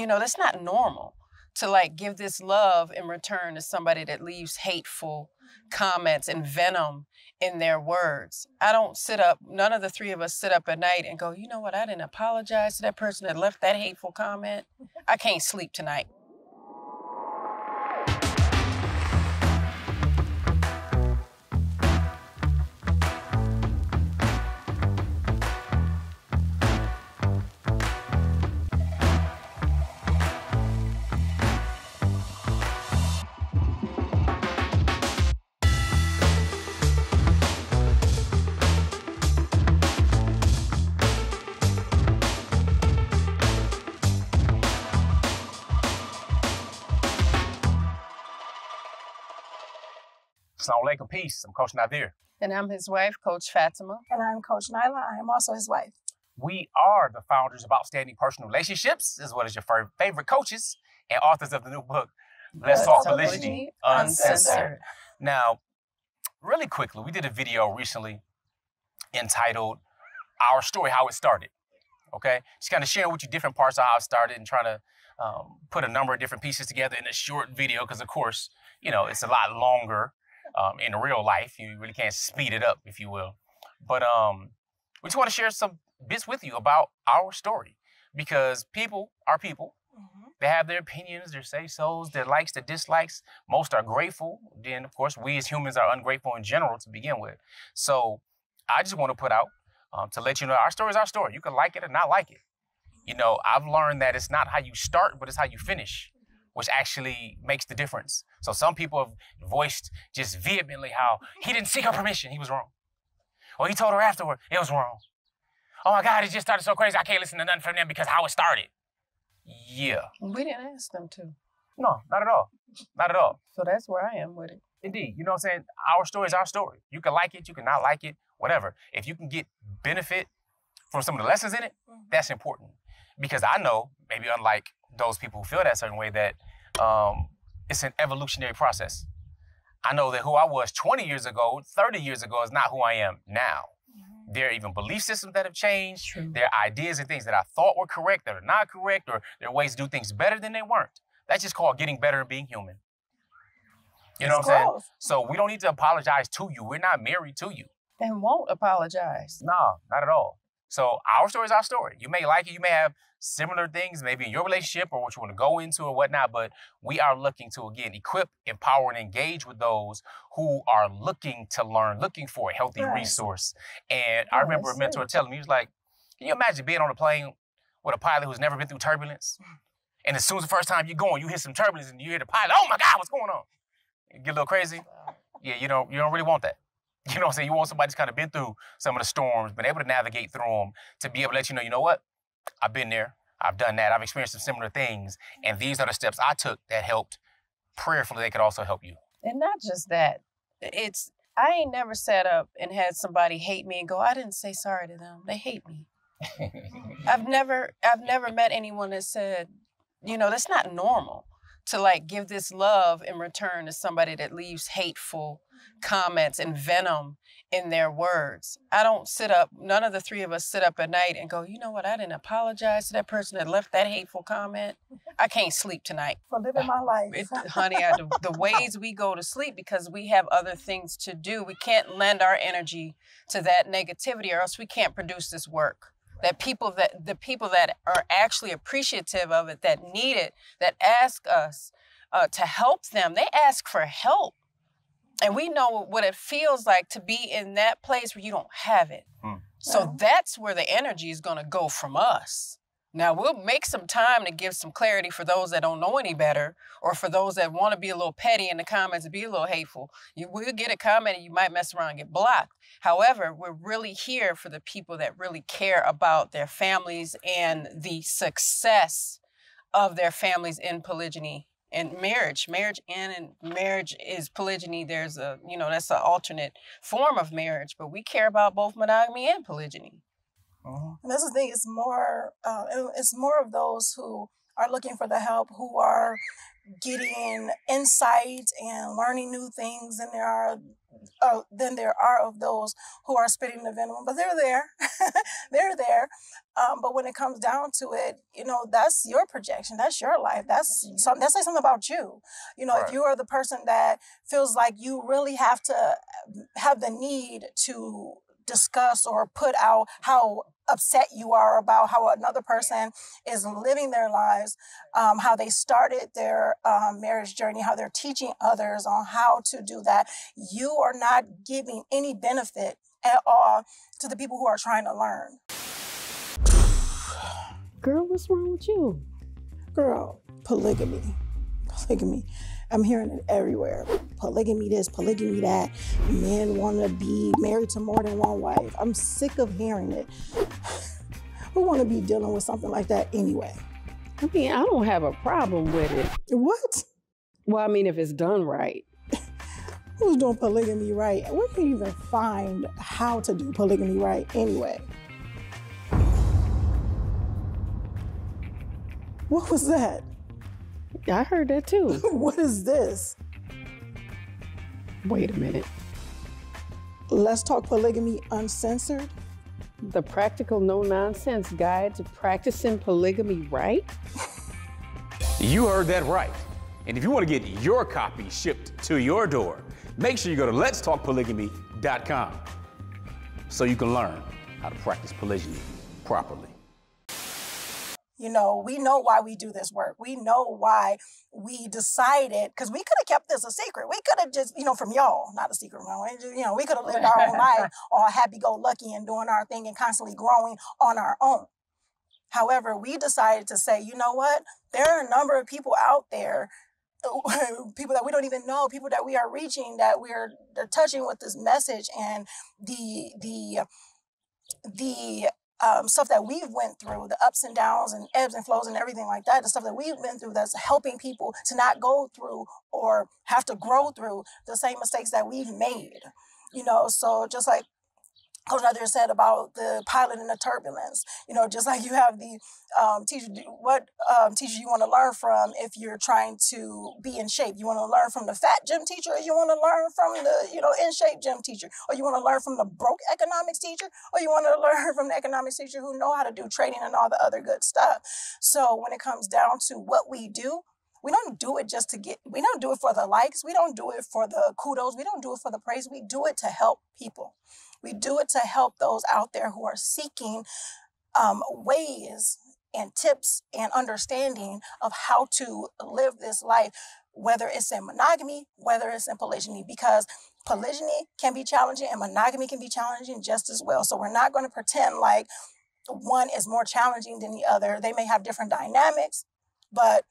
You know, that's not normal to like give this love in return to somebody that leaves hateful comments and venom in their words. I don't sit up, none of the three of us sit up at night and go, you know what, I didn't apologize to that person that left that hateful comment. I can't sleep tonight. Assalamu alaikum, peace. I'm Coach Nazir. And I'm his wife, Coach Fatimah. And I'm Coach Nyla. I am also his wife. We are the founders of Outstanding Personal Relationships, as well as your favorite coaches and authors of the new book, Let's Talk Polygamy Uncensored. Now, really quickly, we did a video recently entitled Our Story, How It Started. Okay? Just kind of sharing with you different parts of how it started and trying to put a number of different pieces together in a short video, because, of course, you know, it's a lot longer. In real life, you really can't speed it up, if you will. But we just want to share some bits with you about our story, because people are people. Mm-hmm. They have their opinions, their say-sos, their likes, their dislikes. Most are grateful. Then, of course, we as humans are ungrateful in general to begin with. So I just want to put out to let you know our story is our story. You can like it or not like it. You know, I've learned that it's not how you start, but it's how you finish, which actually makes the difference. So some people have voiced just vehemently how he didn't seek her permission, he was wrong. Or he told her afterward, it was wrong. Oh my God, it just started so crazy, I can't listen to nothing from them because how it started. Yeah. We didn't ask them to. No, not at all, not at all. So that's where I am with it. Indeed, you know what I'm saying? Our story is our story. You can like it, you can not like it, whatever. If you can get benefit from some of the lessons in it, that's important. Because I know, maybe unlike those people who feel that certain way, that it's an evolutionary process. I know that who I was 20 years ago, 30 years ago is not who I am now. Mm-hmm. There are even belief systems that have changed. True. There are ideas and things that I thought were correct that are not correct, or there are ways to do things better than they weren't. That's just called getting better and being human. You know what I'm saying? So we don't need to apologize to you. We're not married to you. And won't apologize. No, not at all. So our story is our story. You may like it, you may have similar things, maybe in your relationship or what you want to go into or whatnot, but we are looking to, again, equip, empower, and engage with those who are looking to learn, looking for a healthy resource. And I remember a mentor telling me, he was like, can you imagine being on a plane with a pilot who's never been through turbulence? And as soon as the first time you're going, you hit some turbulence and you hear the pilot, oh my God, what's going on? You get a little crazy. Yeah, you don't really want that. You know what I'm saying? You want somebody who's kind of been through some of the storms, been able to navigate through them, to be able to let you know what? I've been there. I've done that. I've experienced some similar things. And these are the steps I took that helped. Prayerfully, they could also help you. And not just that. It's, I ain't never sat up and had somebody hate me and go, I didn't say sorry to them. They hate me. I've never met anyone that said, you know, that's not normal to like give this love in return to somebody that leaves hateful comments and venom in their words. I don't sit up, none of the three of us sit up at night and go, you know what, I didn't apologize to that person that left that hateful comment. I can't sleep tonight. For living my life. Honey, the ways we go to sleep, because we have other things to do. We can't lend our energy to that negativity, or else we can't produce this work. The people that are actually appreciative of it, that need it, that ask us to help them, they ask for help. And we know what it feels like to be in that place where you don't have it. Mm. So that's where the energy is going to go from us. Now, we'll make some time to give some clarity for those that don't know any better, or for those that want to be a little petty in the comments and be a little hateful. You will get a comment and you might mess around and get blocked. However, we're really here for the people that really care about their families and the success of their families in polygyny and marriage. Marriage is polygyny. There's a, you know, that's an alternate form of marriage, but we care about both monogamy and polygyny. And that's the thing, it's more of those who are looking for the help, who are getting insight and learning new things. And there are than there are of those who are spitting the venom. But they're there. They're there. But when it comes down to it, you know, that's your projection. That's your life. That's like something about you. You know, right. If you are the person that feels like you really have to have the need to discuss or put out how upset you are about how another person is living their lives, how they started their marriage journey, how they're teaching others on how to do that. You are not giving any benefit at all to the people who are trying to learn. Girl, what's wrong with you? Girl, polygamy. Polygamy. I'm hearing it everywhere. Polygamy this, polygamy that. Men want to be married to more than one wife. I'm sick of hearing it. Who want to be dealing with something like that anyway? I mean, I don't have a problem with it. What? Well, I mean, if it's done right. Who's doing polygamy right? Where can you even find how to do polygamy right anyway? What was that? I heard that too. What is this? Wait a minute. Let's Talk Polygamy Uncensored? The practical, no-nonsense guide to practicing polygamy right? You heard that right. And if you want to get your copy shipped to your door, make sure you go to letstalkpolygamy.com so you can learn how to practice polygamy properly. You know, we know why we do this work. We know why we decided, because we could have kept this a secret. We could have just, you know, from y'all, not a secret, you know, we could have lived our own life, all happy-go-lucky and doing our thing and constantly growing on our own. However, we decided to say, you know what? There are a number of people out there, people that we don't even know, people that we are reaching, that we're touching with this message and the stuff that we've went through, the ups and downs and ebbs and flows and everything like that, the stuff that we've been through that's helping people to not go through or have to grow through the same mistakes that we've made. You know, so just like Coach Nazir said about the pilot and the turbulence, you know, just like you have the teacher, what teacher you want to learn from if you're trying to be in shape. You want to learn from the fat gym teacher, or you want to learn from the, you know, in shape gym teacher, or you want to learn from the broke economics teacher, or you want to learn from the economics teacher who know how to do trading and all the other good stuff. So when it comes down to what we do, we don't do it just to get, we don't do it for the likes. We don't do it for the kudos. We don't do it for the praise. We do it to help people. We do it to help those out there who are seeking ways and tips and understanding of how to live this life, whether it's in monogamy, whether it's in polygamy, because polygamy can be challenging and monogamy can be challenging just as well. So we're not going to pretend like one is more challenging than the other. They may have different dynamics, but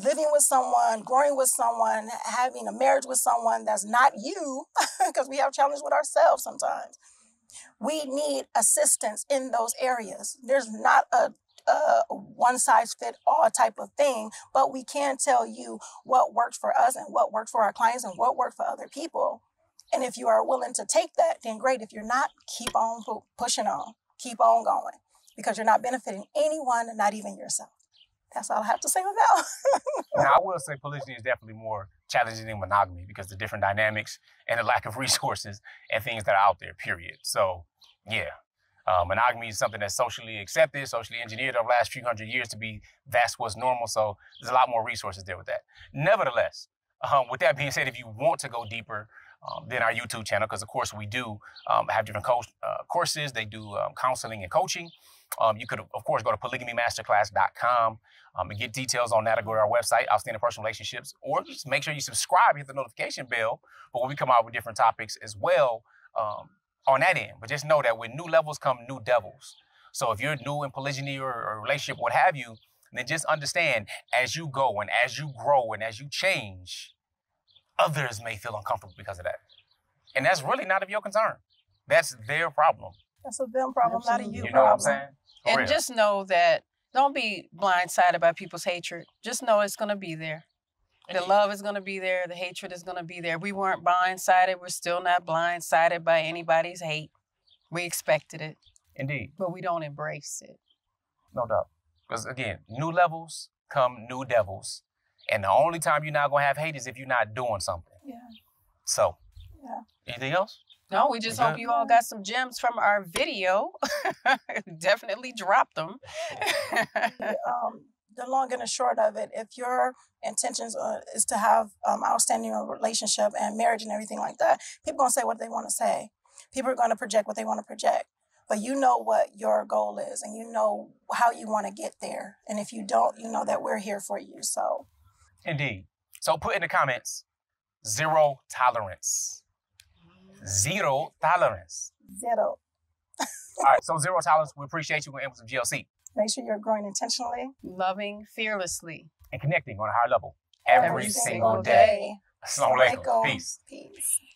living with someone, growing with someone, having a marriage with someone that's not you, because we have challenges with ourselves sometimes. We need assistance in those areas. There's not a one-size-fit-all type of thing, but we can tell you what works for us and what works for our clients and what works for other people. And if you are willing to take that, then great. If you're not, keep on pushing on. Keep on going, because you're not benefiting anyone, not even yourself. That's all I have to say about. Now, I will say polygamy is definitely more challenging than monogamy because the different dynamics and the lack of resources and things that are out there, period. So, yeah, monogamy is something that's socially accepted, socially engineered over the last few hundred years to be that's what's normal. So there's a lot more resources there with that. Nevertheless, with that being said, if you want to go deeper than our YouTube channel, because, of course, we do have different courses. They do counseling and coaching. You could, of course, go to polygamymasterclass.com and get details on that, or go to our website, Outstanding Personal Relationships, or just make sure you subscribe, hit the notification bell. But when we come out with different topics as well on that end. But just know that with new levels come new devils. So if you're new in polygyny or relationship, what have you, then just understand as you go and as you grow and as you change, others may feel uncomfortable because of that. And that's really not of your concern. That's their problem. That's a them problem, not a you problem. You know what I'm saying? And just know that, don't be blindsided by people's hatred. Just know it's going to be there. The love is going to be there. The hatred is going to be there. We weren't blindsided. We're still not blindsided by anybody's hate. We expected it. Indeed. But we don't embrace it. No doubt. Because again, new levels come new devils. And the only time you're not going to have hate is if you're not doing something. Yeah. So Yeah. Anything else? No, we just hope you all got some gems from our video. Definitely drop them. The long and the short of it, if your intentions is to have outstanding relationship and marriage and everything like that, people going to say what they want to say. People are going to project what they want to project. But you know what your goal is and you know how you want to get there. And if you don't, you know that we're here for you. So. Indeed. So put in the comments, zero tolerance. Zero tolerance. Zero. All right. So zero tolerance. We appreciate you. We're going to end with some GLC. Make sure you're growing intentionally, loving fearlessly, and connecting on a higher level every single day. Assalamu alaikum. Peace. Peace.